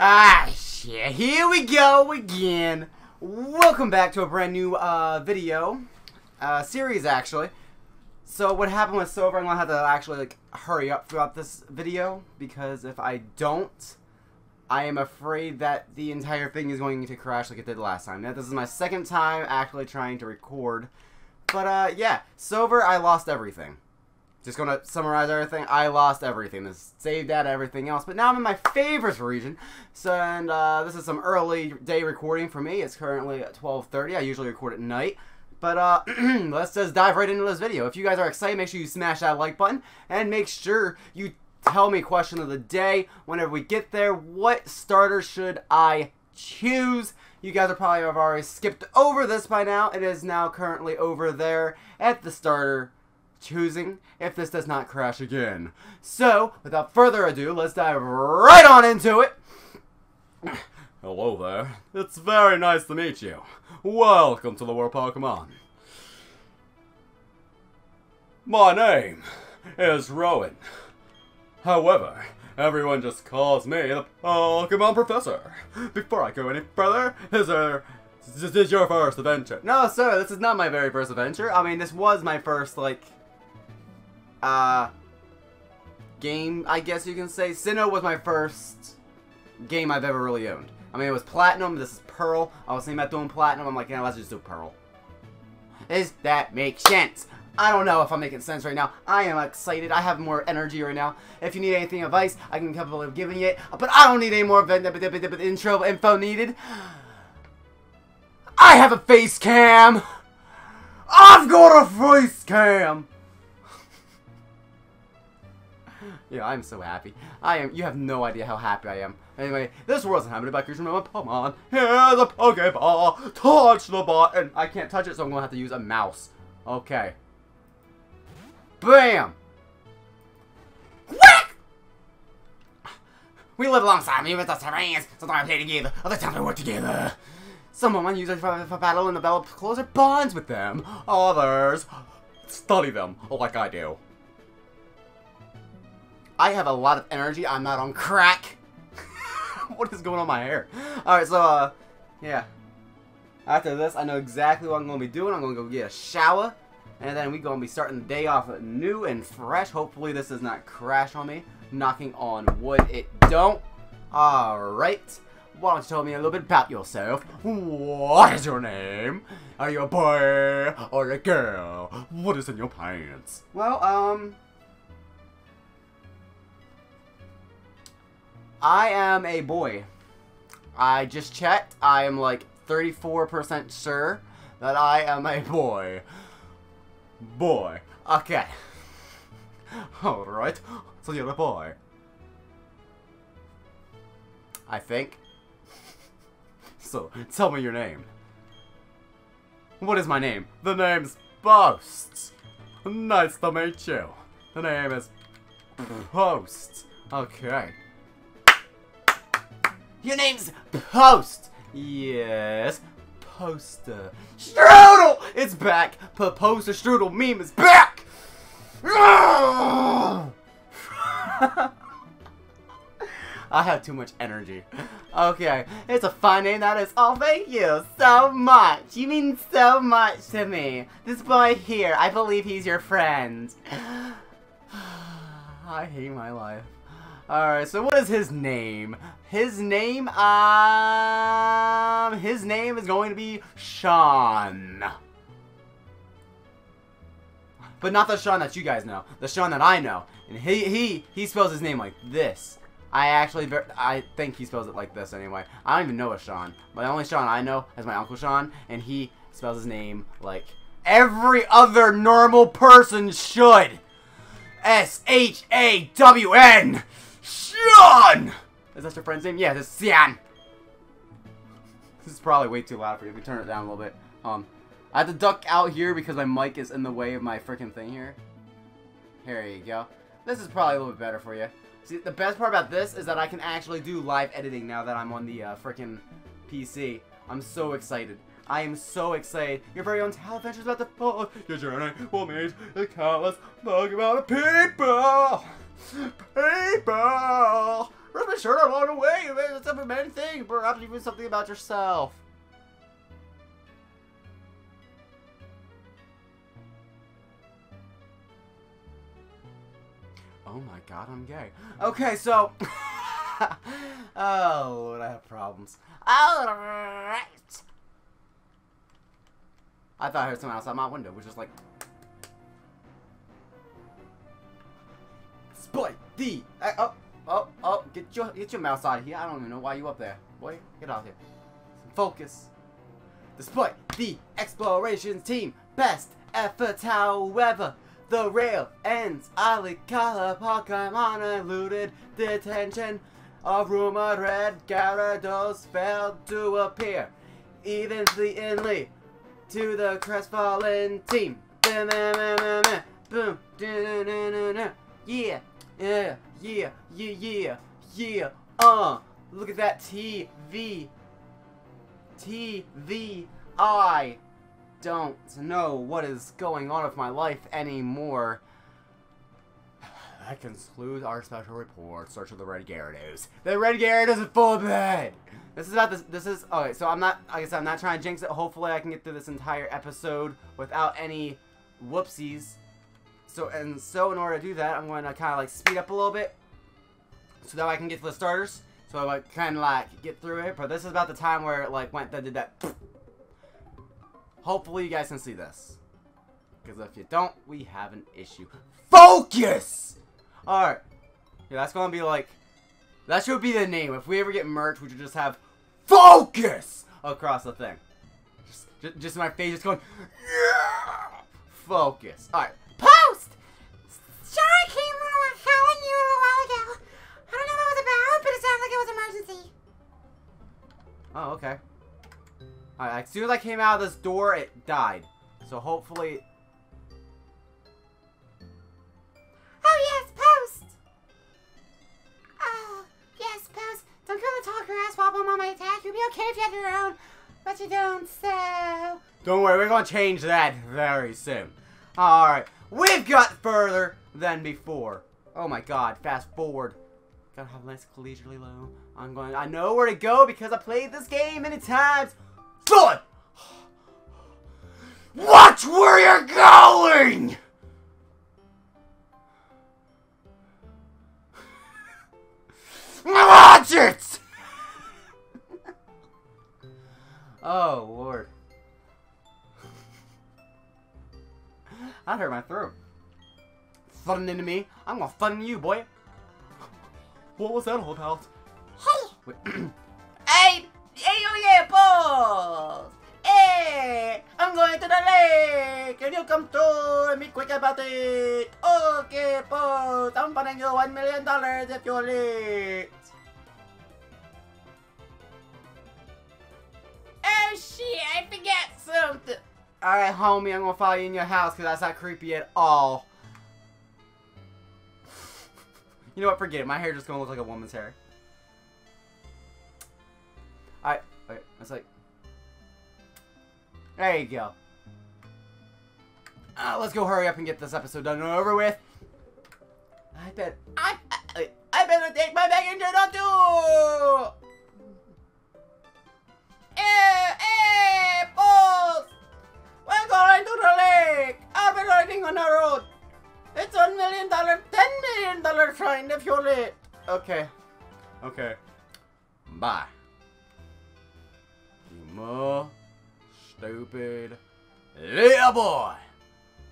Ah, shit. Here we go again. Welcome back to a brand new video. Series, actually. So what happened with Silver, I'm going to have to actually hurry up throughout this video. Because if I don't, I am afraid that the entire thing is going to crash like it did last time. Now, this is my second time actually trying to record. But, yeah. Silver, I lost everything. Just going to summarize everything. I lost everything. This saved out everything else. But now I'm in my favorites region. So, and, this is some early day recording for me. It's currently at 12:30. I usually record at night. But, let's just dive right into this video. If you guys are excited, make sure you smash that like button. And make sure you tell me question of the day whenever we get there. What starter should I choose? You guys are probably have already skipped over this by now. It is now currently over there at the starter choosing, if this does not crash again. So without further ado, let's dive right on into it. Hello there. It's very nice to meet you. Welcome to the world Pokemon. My name is Rowan. However, everyone just calls me the Pokemon Professor. Before I go any further, this is your first adventure? No, sir, this is not my very first adventure. I mean, this was my first, game, I guess you can say. Sinnoh was my first game I've ever really owned. I mean, it was Platinum, this is Pearl. I was thinking about doing Platinum, I'm like, yeah, let's just do Pearl. Does that make sense? I don't know if I'm making sense right now. I am excited. I have more energy right now. If you need anything advice, I can capable of giving it. But I don't need any more intro info needed. I have a face cam. I've got a face cam. Yeah, I'm so happy. I am. You have no idea how happy I am. Anyway, this world's inhabited by creatures from a Pokemon. Here's a Pokeball. Touch the button. I can't touch it, so I'm gonna have to use a mouse. Okay. Bam! Quack! We live alongside me with the terrains. Sometimes we play together, other times we work together. Some women use it for battle and develop closer bonds with them. Others study them, like I do. I have a lot of energy. I'm not on crack. What is going on in my hair? Alright, so, yeah. After this, I know exactly what I'm going to be doing. I'm going to go get a shower. And then we're going to be starting the day off new and fresh. Hopefully this does not crash on me. Knocking on wood, it don't. Alright. Why don't you tell me a little bit about yourself? What is your name? Are you a boy or a girl? What is in your pants? Well, I am a boy. I just checked. I am 34% sure that I am a boy. Boy. Okay. Alright. So you're a boy. I think. So, tell me your name. What is my name? The name's Boast. Nice to meet you. The name is Post. Okay. Your name's Post. Yes. Poster. Strudel! It's back! Poster Strudel meme is back! I have too much energy. Okay, it's a fine name that is. Oh, thank you so much. You mean so much to me. This boy here, I believe he's your friend. I hate my life. Alright, so what is his name? His name, is going to be Sean. But not the Sean that you guys know. The Sean that I know. And he spells his name like this. I think he spells it like this anyway. I don't even know a Sean. But the only Sean I know is my Uncle Sean. And he spells his name like every other normal person should. S-H-A-W-N. Sean! Is that your friend's name? Yeah, it's Sean. This is probably way too loud for you. Let me turn it down a little bit. I have to duck out here because my mic is in the way of my freaking thing here. Here you go. This is probably a little bit better for you. See, the best part about this is that I can actually do live editing now that I'm on the freaking PC. I'm so excited. I am so excited. Your very own TalVentures about to follow. Your journey will meet the countless Pokemon people. Where's my shirt on all the way? That's every man thing. Perhaps even something about yourself. Oh my god, I'm gay. Okay, so... oh, Lord, I have problems. Alright! I thought I heard someone outside my window, which is like... Boy, D! Hey, oh, oh, oh! Get your mouse out of here! I don't even know why you up there, boy. Get out of here. Focus. Despite the exploration team best effort, however, the rail ends. Alicala Pokemon eluded detention. A rumored red Gyarados failed to appear, evenly to the crestfallen team. Boom! Yeah. Yeah, yeah, yeah, yeah, yeah, look at that TV. TV. I don't know what is going on with my life anymore. That concludes our special report, search of the Red Gyarados. The Red Gyarados is full of bad! This is not this, this is, okay, so I'm not, like I said, I'm not trying to jinx it. Hopefully I can get through this entire episode without any whoopsies. So in order to do that, I'm going to kind of like speed up a little bit, so that I can get to the starters. So I kind of like get through it. But this is about the time where it like went that did that. Hopefully you guys can see this, because if you don't, we have an issue. Focus. All right. Yeah, that's gonna be like, that should be the name. If we ever get merch, we should just have focus across the thing. Just in my face, just going, yeah! Focus. All right. Post! Sorry, Caitlin, I was following you a while ago. I don't know what it was about, but it sounded like it was an emergency. Oh, okay. Alright, as soon as I came out of this door, it died. So hopefully... Oh, yes, Post! Oh, yes, Post. Don't go and talk or ass while I'm on my attack. You'll be okay if you have your own, but you don't, so... Don't worry, we're gonna change that very soon. Alright. We've got further than before. Oh my god, fast forward. Gotta have less collegially low. I know where to go because I played this game many times. Good! Watch where you're going! Watch it! Oh, Lord. I hurt my throat. Funnin' into me. I'm gonna funnin' you, boy. What was that all about? Hey! Hey! Hey, oh yeah, balls! Hey! I'm going to the lake! Can you come through and be quick about it? Okay, balls! I'm funding you $1 million if you're late! Oh shit, I forgot something! Alright, homie, I'm gonna follow you in your house because that's not creepy at all. You know what? Forget it. My hair just gonna look like a woman's hair. Alright, wait. It's like. There you go. Let's go hurry up and get this episode done and over with. I better take my bag and turn on too! Hey, balls! We're going to the lake! I'll be riding on the road! It's $1 million, $10 million sign if you're late! Okay. Okay. Bye. You more stupid little boy!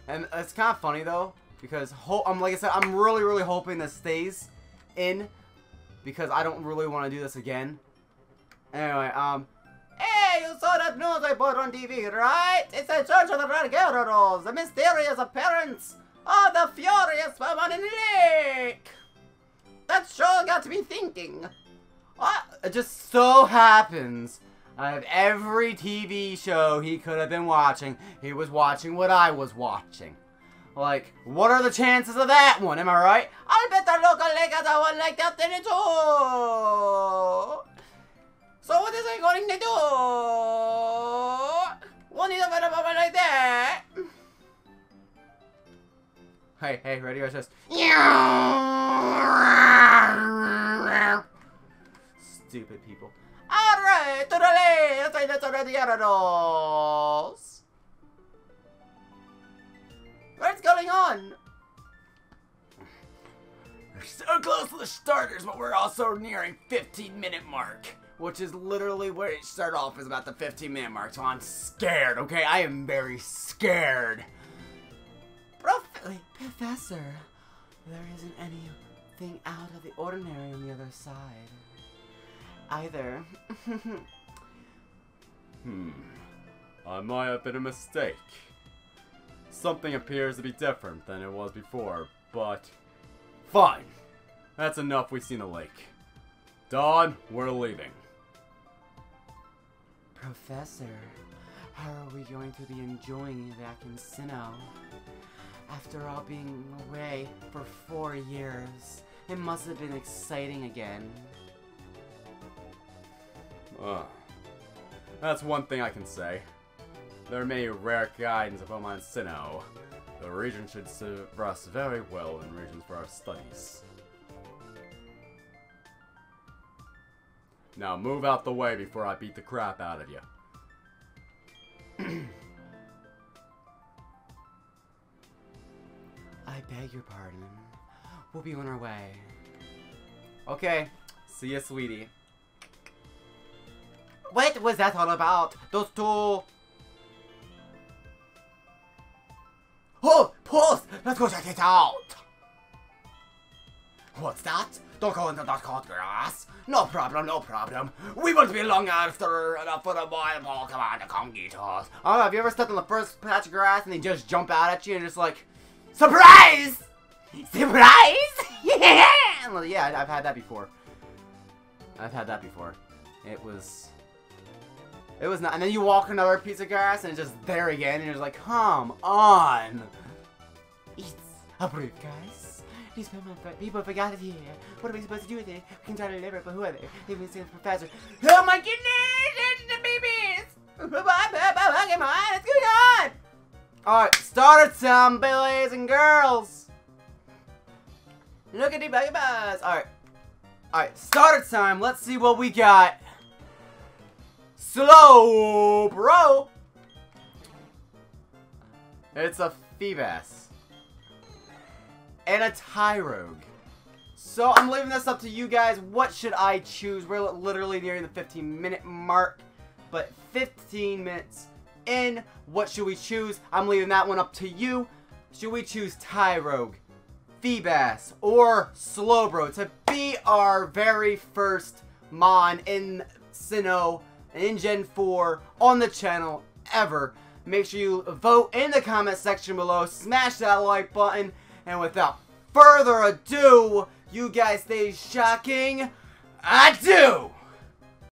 And it's kind of funny though, because like I said, I'm really, really hoping this stays in, because I don't really want to do this again. Anyway, Hey, you saw that news I put on TV, right? It's a search of the Red Gyarados, the mysterious appearance of the furious Pokemon in the lake. That sure got me thinking. What? It just so happens, out of every TV show he could have been watching, he was watching what I was watching. Like, what are the chances of that one? Am I right? I bet the local lake has a one like that in it too. So what is I going to do? What is a better moment like that? Hey, ready? Watch this. stupid people. Alright, totally! Let's say that's already Gyarados! What's going on? We're so close to the starters, but we're also nearing 15-minute mark. Which is literally where it started off, is about the 15-minute mark, so I'm scared, okay? I am very scared. Professor, there isn't anything out of the ordinary on the other side. Either. I might have been a mistake. Something appears to be different than it was before, but... Fine! That's enough, we've seen the lake. Dawn, we're leaving. Professor, how are we going to be enjoying it back in Sinnoh? After all being away for 4 years, it must have been exciting again. That's one thing I can say. There are many rare guidance of Pokemon Sinnoh. The region should serve us very well in regions for our studies. Now move out the way before I beat the crap out of you. I beg your pardon. We'll be on our way. Okay. See ya, sweetie. What was that all about? Those two... Oh! Pause! Let's go check it out! What's that? Don't go into that hot grass! No problem, no problem. We won't be long after enough for the boy Pokemon to come get us. I don't know, have you ever stepped on the first patch of grass and they just jump out at you and just like... Surprise! Surprise! Yeah! Well, yeah, I've had that before. It was not. And then you walk another piece of grass and it's just there again and you're just like, come on! It's a briefcase. These people forgot it here. What are we supposed to do with it? We can try to deliver it, but who are they? They will see the professor. Oh my goodness! It's the babies! Pokemon, what's going on? Alright, start it some, boys and girls! Look at the Pokemon! Alright. Alright, start it time. Let's see what we got. Slow, bro. It's a Feebas. And a Tyrogue. So I'm leaving this up to you guys. What should I choose? We're literally nearing the 15-minute mark. But 15 minutes in. What should we choose? I'm leaving that one up to you. Should we choose Tyrogue, Feebas, or Slowbro to be our very first Mon in Sinnoh and in Gen 4 on the channel ever? Make sure you vote in the comment section below, smash that like button, and without further ado, you guys stay shocking. Adieu!